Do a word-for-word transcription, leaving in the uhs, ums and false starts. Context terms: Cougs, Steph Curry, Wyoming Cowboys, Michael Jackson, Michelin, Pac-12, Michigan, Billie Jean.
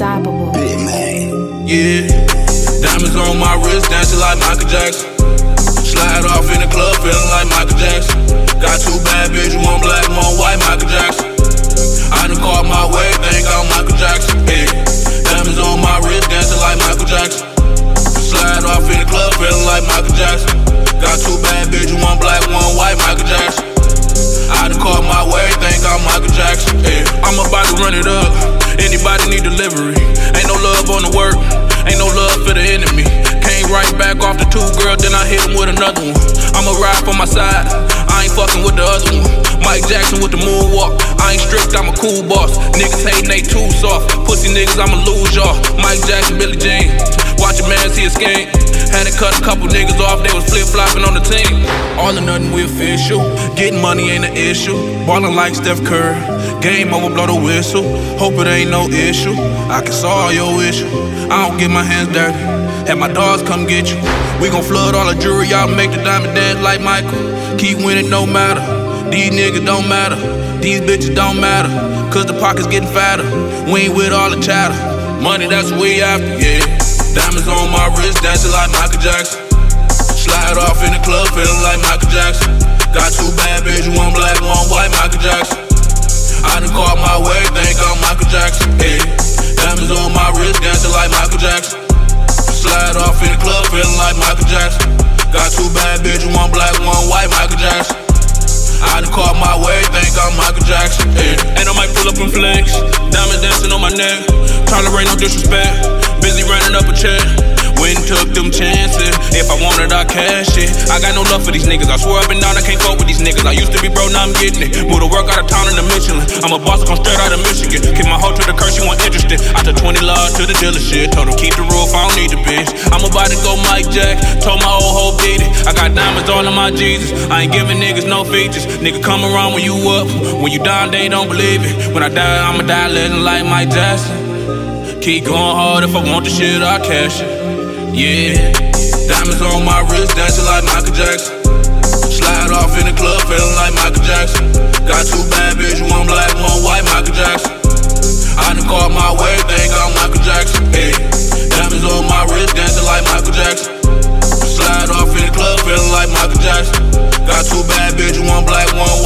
unstoppable. Big man. Yeah. Diamonds on my wrist, dancing like Michael Jackson. Slide off in the club, feeling like Michael Jackson. Got two bad bitches, one black, one white, Michael Jackson. I done caught my way, think I'm Michael Jackson. Yeah. Diamonds on my wrist, dancing like Michael Jackson. Slide off in the club, feeling like Michael Jackson. Got two bad bitches, one black, one white, Michael Jackson. I done caught my way, think I'm Michael Jackson. Yeah. I'm about to run it up. Anybody need delivery? Ain't no love on the work, ain't no love for the enemy. Came right back off the two, girl, then I hit him with another one. I'ma ride for my side, I ain't fucking with the other one. Mike Jackson with the moonwalk, I ain't strict, I'm a cool boss. Niggas hatin', they too soft, pussy niggas, I'ma lose y'all. Mike Jackson, Billie Jean, watch a man see a skank. Had to cut a couple niggas off, they was flip-flopping on the team. All or nothing, we official, getting money ain't an issue. Ballin' like Steph Curry, game over, blow the whistle. Hope it ain't no issue, I can solve your issue. I don't get my hands dirty, have my dogs come get you. We gon' flood all the jewelry out and make the diamond dance like Michael. Keep winning no matter, these niggas don't matter. These bitches don't matter, cause the pockets getting fatter. We ain't with all the chatter, money that's what we after, yeah. Diamonds on my wrist, dancing like Michael Jackson. Slide off in the club, feeling like Michael Jackson. Got two bad bitches, one black, one white, Michael Jackson. I done caught my way, think I'm Michael Jackson. Yeah. Diamonds on my wrist, dancing like Michael Jackson. Slide off in the club, feeling like Michael Jackson. Got two bad bitches, one black, one white, Michael Jackson. I done caught my way, think I'm Michael Jackson. Yeah. And I might pull up and flex, diamonds dancing on my neck. Tolerate no disrespect. Busy running up a check, went and took them chances. If I wanted, I cash it. I got no love for these niggas. I swear up and down, I can't fuck with these niggas. I used to be broke, now I'm getting it. Moved to work out of town in the Michelin. I'm a boss, I come straight out of Michigan. Kick my hoe to the curse, she wasn't interested. I took twenty love to the dealership. Told her keep the roof, I don't need the bitch. I'm about to go Mike Jack. Told my old hoe beat it. I got diamonds all in my Jesus. I ain't giving niggas no features. Nigga come around when you up, when you down, they don't believe it. When I die, I'ma die living like Mike Jackson. Keep going hard, if I want the shit, I cash it. Yeah. Diamonds on my wrist, dancing like Michael Jackson. Slide off in the club, feeling like Michael Jackson. Got two bad bitches, one black, one white, Michael Jackson. I done caught my way, think I'm Michael Jackson. Yeah. Diamonds on my wrist, dancing like Michael Jackson. Slide off in the club, feeling like Michael Jackson. Got two bad bitches, one black, one white.